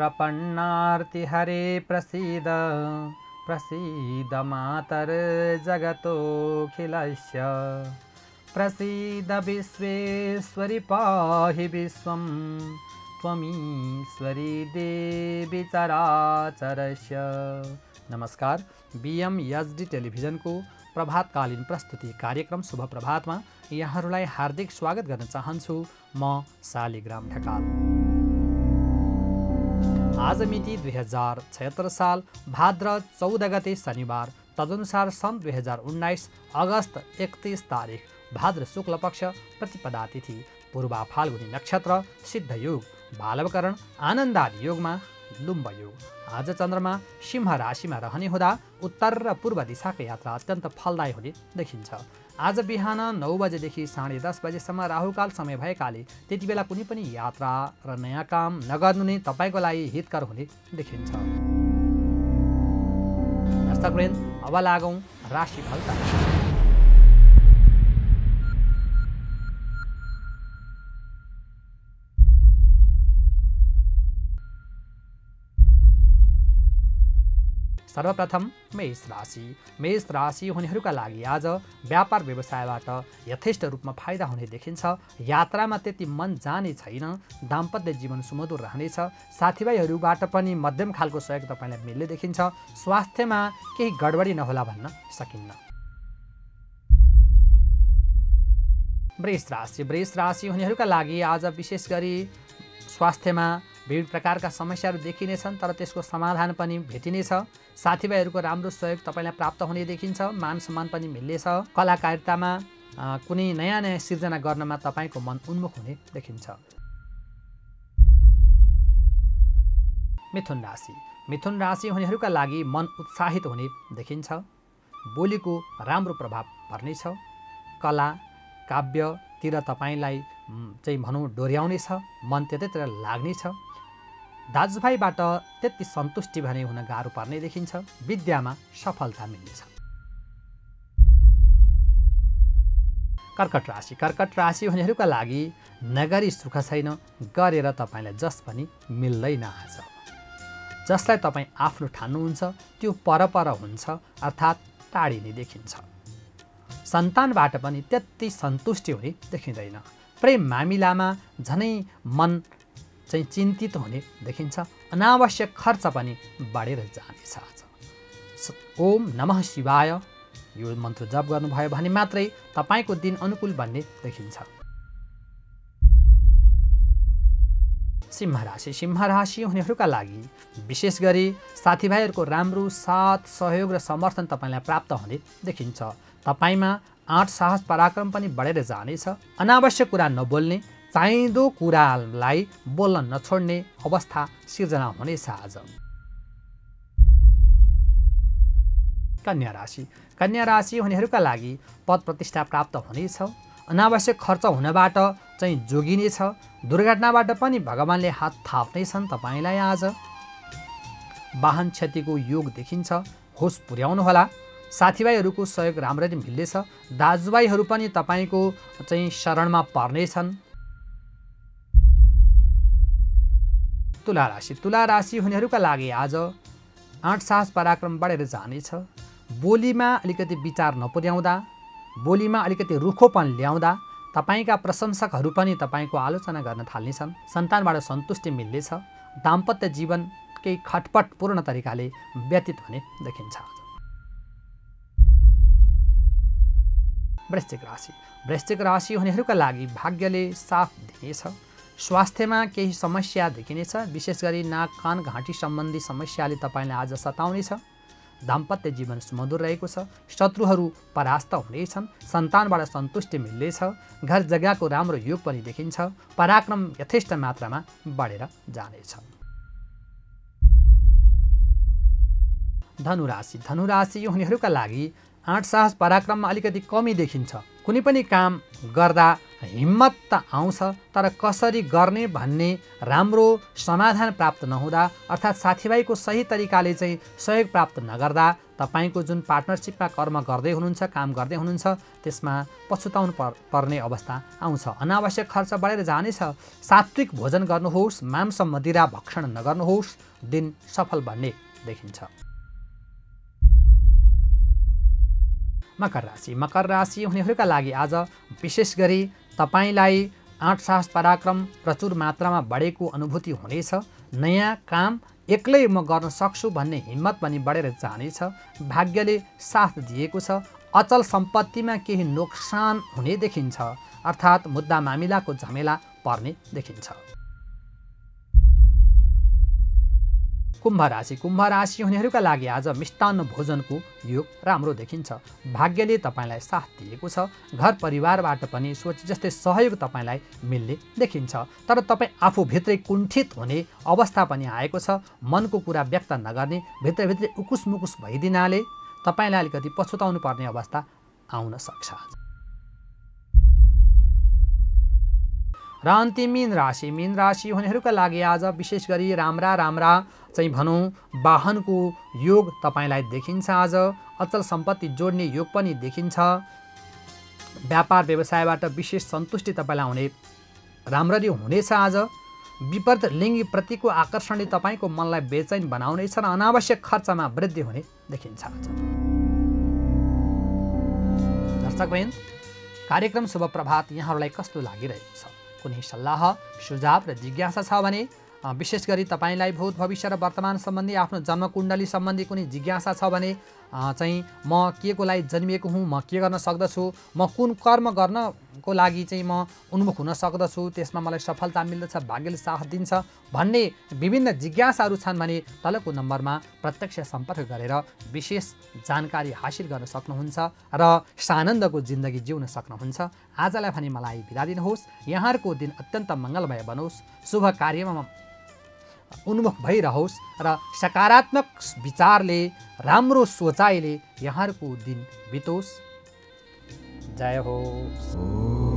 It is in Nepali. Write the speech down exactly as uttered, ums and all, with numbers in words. प्रपन्नार्ति हरे प्रसीद प्रसीद मातर जगतोखिलस्य प्रसीद विश्वेश्वरि पाहि विश्वं त्वमीश्वरी देवी चराचरस्य। नमस्कार, बीएम एचडी टेलिभिजन को प्रभातकालीन प्रस्तुति कार्यक्रम शुभ प्रभात में यहाँहरूलाई हार्दिक स्वागत गर्न चाहन्छु। म शालिग्राम ढकाल। आज मिति दुई हजार छहत्तर साल भाद्र चौदह गते शनिवार, तदनुसार सन् दुई हजार उन्नाइस अगस्त एकतीस तारीख भाद्र शुक्ल पक्ष प्रतिपदा तिथि, पूर्वा फाल्गुनी नक्षत्र, सिद्धयोग बालवकरण आनन्दादि योगमा लुम्बयोग। आज चन्द्रमा सिंह राशिमा रहने हुँदा उत्तर र पूर्व दिशाको यात्रा अत्यन्त फलदायी हुने देखिन्छ। आज बिहान नौ बजेदेखि साढे दस बजेसम्म राहुकाल समय भएकाले त्यति बेला कुनै पनि यात्रा र नयाँ काम नगर्नु नै तपाईको लागि हितकर हुने देखिन्छ। दर्शकवृन्द, अब लागौं राशिफलका। सर्वप्रथम मेष राशि। मेष राशि हुनेहरूका लागि आज व्यापार व्यवसायबाट यथेष्ट रूपमा फाइदा हुने देखिन्छ। यात्रामा त्यति मन जाने छैन। दाम्पत्य जीवन सुमधुर रहनेछ। साथीभाइहरूबाट पनि मध्यम खालको सहयोग तपाईँलाई मिल्ने देखिन्छ। स्वास्थ्यमा केही गडबडी नहोला भन्न सकिन्न। वृष राशि। वृष राशि हुनेहरूका लागि आज विशेष गरी स्वास्थ्यमा विभिन्न प्रकारका समस्याहरू देखिनेछन्, तर त्यसको समाधान पनि भेटिनेछ। साथीभाइहरूको राम्रो सहयोग तपाईलाई प्राप्त हुने देखिन्छ। मान सम्मान पनि मिल्नेछ। कलाकारितामा कुनै नयाँ नयाँ सिर्जना गर्नमा तपाईको मन उन्मुख हुने देखिन्छ। मिथुन राशि। मिथुन राशि हुनेहरूका लागि मन उत्साहित हुने देखिन्छ। बोलीको राम्रो प्रभाव पर्नेछ। कला काव्यतिर तपाईलाई चाहिँ भनौँ डोर्याउनेछ। मन त्यतैतिर लाग्नेछ। दाजुभाइबाट त्यति सन्तुष्टि भने हुन गाह्रो पर्ने देखिन्छ। विद्यामा सफलता मिल्नेछ। कर्कट राशि। कर्कट राशि हुनेहरूका लागि नगरी सुख छैन। गरेर तपाईँलाई जस पनि मिल्दैन। आज जसलाई तपाईँ आफ्नो ठान्नुहुन्छ त्यो परपर हुन्छ, अर्थात् टाढिने देखिन्छ। सन्तानबाट पनि त्यति सन्तुष्टि हुने देखिँदैन। प्रेम मामिलामा झनै मन चाहिँ चिन्तित हुने देखिन्छ। अनावश्यक खर्च पनि बढेर जानेछ। आज ओम नमः शिवाय यो मन्त्र जप गर्नुभयो भने मात्रै तपाईँको दिन अनुकूल बन्ने देखिन्छ। सिंह राशि। सिंह राशि हुनेहरूका लागि विशेष गरी साथीभाइहरूको राम्रो साथ सहयोग र समर्थन तपाईँलाई प्राप्त हुने देखिन्छ। तपाईँमा आँट साहस पराक्रम पनि बढेर जानेछ। अनावश्यक कुरा नबोल्ने, चाहिँदो कुरालाई बोल्न नछोड्ने अवस्था सिर्जना हुनेछ। आज कन्या राशि। कन्या राशि हुनेहरूका लागि पद प्रतिष्ठा प्राप्त हुनेछ। अनावश्यक खर्च हुनबाट चाहिँ जोगिनेछ। दुर्घटनाबाट पनि भगवानले हात थाप्नेछन् तपाईँलाई। आज वाहन क्षतिको योग देखिन्छ। होस पुर्याउनुहोला। साथीभाइहरूको सहयोग राम्ररी मिल्नेछ। दाजुभाइहरू पनि तपाईँको चाहिँ शरणमा पर्नेछन्। तुला राशि। तुला राशि हुनेहरूका लागि आज आँट साहस पराक्रम बढेर जानेछ। बोलीमा अलिकति विचार नपुर्याउँदा, बोलीमा अलिकति रुखोपन ल्याउँदा तपाईँका प्रशंसकहरू पनि तपाईँको आलोचना गर्न थाल्नेछन्। सन्तानबाट सन्तुष्टि मिल्नेछ। दाम्पत्य जीवन केही खटपटपूर्ण तरिकाले व्यतीत हुने देखिन्छ। वृश्चिक राशि। वृश्चिक राशि हुनेहरूका लागि भाग्यले साथ दिनेछ। स्वास्थ्यमा केही समस्या देखिनेछ। विशेष गरी नाक कान घाँटी सम्बन्धी समस्याले तपाईँलाई आज सताउनेछ। दाम्पत्य जीवन सुमधुर रहेको छ। शत्रुहरू परास्त हुनेछन्। सन्तानबाट सन्तुष्टि मिल्नेछ। घर जग्गाको राम्रो योग पनि देखिन्छ। पराक्रम यथेष्ट मात्रामा बढेर जानेछ। धनुराशि। धनुराशि हुनेहरूका लागि आँट साहस पराक्रममा अलिकति कमी देखिन्छ। कुनै पनि काम गर्दा हिम्मत त आउँछ, तर कसरी गर्ने भन्ने राम्रो समाधान प्राप्त नहुँदा, अर्थात् साथीभाइको सही तरिकाले चाहिँ सहयोग प्राप्त नगर्दा तपाईको जुन पार्टनरशिपमा कर्म गर्दै हुनुहुन्छ, काम गर्दै हुनुहुन्छ, त्यसमा पछुताउनु पर्ने अवस्था आउँछ। अनावश्यक खर्च बढेर जानेछ। सात्विक भोजन गर्नुहोस्, मांसम मदिरा भक्षण नगर्नुहोस्, दिन सफल बन्ने देखिन्छ। मकर राशि। मकर राशि हुनेहरूका लागि आज विशेष गरी तपाईलाई आठ साहस पराक्रम प्रचुर मात्रामा बढेको अनुभूति हुनेछ। नयाँ काम एक्लै म गर्न सक्छु भन्ने हिम्मत पनि बढेर जानेछ। भाग्यले साथ दिएको छ। अचल सम्पत्तिमा केही नोक्सान हुने देखिन्छ, अर्थात् मुद्दा मामिलाको झमेला पर्ने देखिन्छ। कुम्भ राशि। कुम्भ राशि हुनेहरूका लागि आज मिष्टान्न भोजनको योग राम्रो देखिन्छ। भाग्यले तपाईलाई साथ दिएको छ। घर परिवारबाट पनि सोचे जस्तै सहयोग तपाईलाई मिल्ने देखिन्छ, तर तपाईँ आफूभित्रै कुण्ठित हुने अवस्था पनि आएको छ। मनको कुरा व्यक्त नगर्ने, भित्रभित्रै उकुसमुकुस भइदिनाले तपाईँलाई अलिकति पछुताउनु पर्ने अवस्था आउन सक्छ। र अन्तिम मीन राशि। मीन राशि हुनेहरूका लागि आज विशेष गरी राम्रा राम्रा चाहिँ भनौँ वाहनको योग तपाईलाई देखिन्छ। आज अचल सम्पत्ति जोड्ने योग पनि देखिन्छ। व्यापार व्यवसायबाट विशेष सन्तुष्टि तपाईलाई हुने राम्ररी हुनेछ। आज विपरीत लिङ्गी प्रतिको आकर्षणले तपाईँको मनलाई बेचैन बनाउनेछ र अनावश्यक खर्चमा वृद्धि हुने देखिन्छ। दर्शकवृन्द, कार्यक्रम शुभ प्रभात यहाँहरूलाई कस्तो लागिरहेको छ? कुनै सल्लाह सुझाव र जिज्ञासा छ भने, विशेष गरी तपाईलाई भूत भविष्य र वर्तमान सम्बन्धी, आफ्नो जन्म कुण्डली सम्बन्धी कुनै जिज्ञासा छ भने चाहिँ म के को लागि जन्मिएको हुँ, म के गर्न सक्दछु, म कुन कर्म गर्नको लागि चाहिँ म उन्मुख हुन सक्दछु, त्यसमा मलाई सफलता मिल्दछ, भाग्यले साथ दिन्छ भन्ने विभिन्न जिज्ञासाहरू छन् भने तलको नम्बरमा प्रत्यक्ष सम्पर्क गरेर विशेष जानकारी हासिल गर्न सक्नुहुन्छ र सानन्दको जिन्दगी जिउन सक्नुहुन्छ। आजलाई भने मलाई बिदा दिनुहोस्। यहाँहरूको दिन अत्यन्त मङ्गलमय बनोस्, शुभ कार्यमा उन्मुख भइरहोस् र सकारात्मक विचारले, राम्रो सोचाइले यहाँहरूको दिन बितोस्। जय हो।